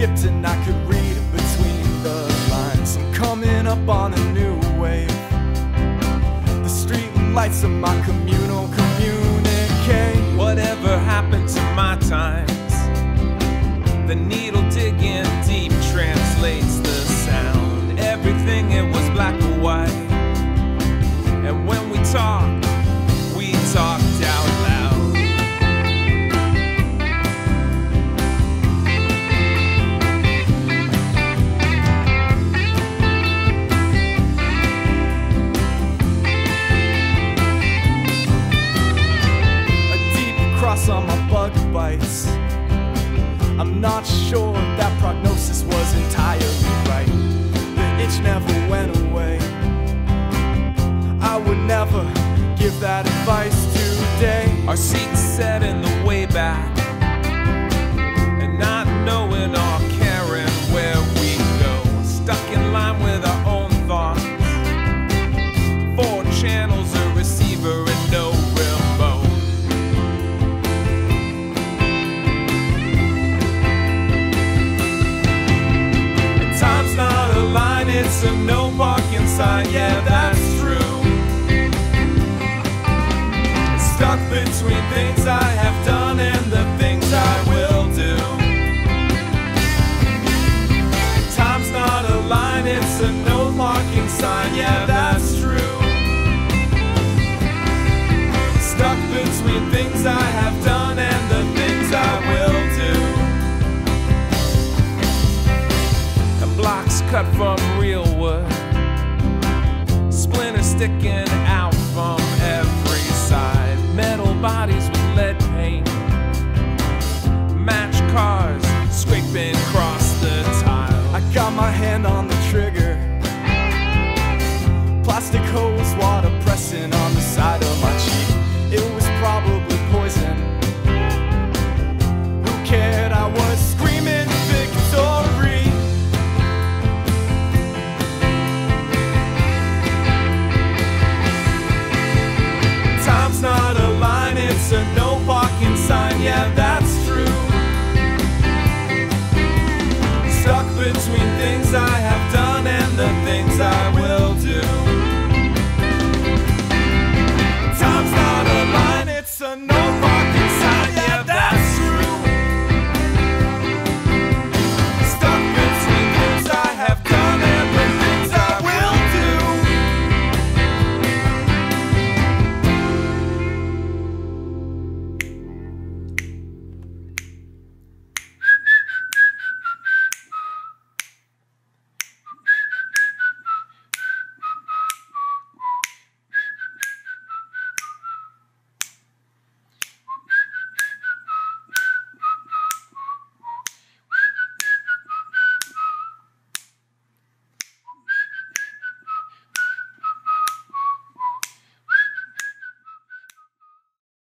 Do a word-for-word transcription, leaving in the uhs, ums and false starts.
skipped and I could read between the lines. I'm coming up on a new wave. The street lights of my communal communicate. Whatever happened to my times? The needle digging deep translates the sound. Everything, it was black and white. And when we talked, we talked out loud. On my bug bites, I'm not sure that prognosis was entirely right. The itch never went away. I would never give that advice today. Our seats set in the way back, and not knowing or caring where we go. Stuck in line with our own thoughts. Four channels, a receiver, and no remote. Line, it's a no parking sign, yeah, that's true. Stuck between things I have done and the things I will do. Time's not a line, it's a no parking sign, yeah, that's true. Stuck between things I have done and the things I will do. Blocks cut from real wood, splinters sticking out.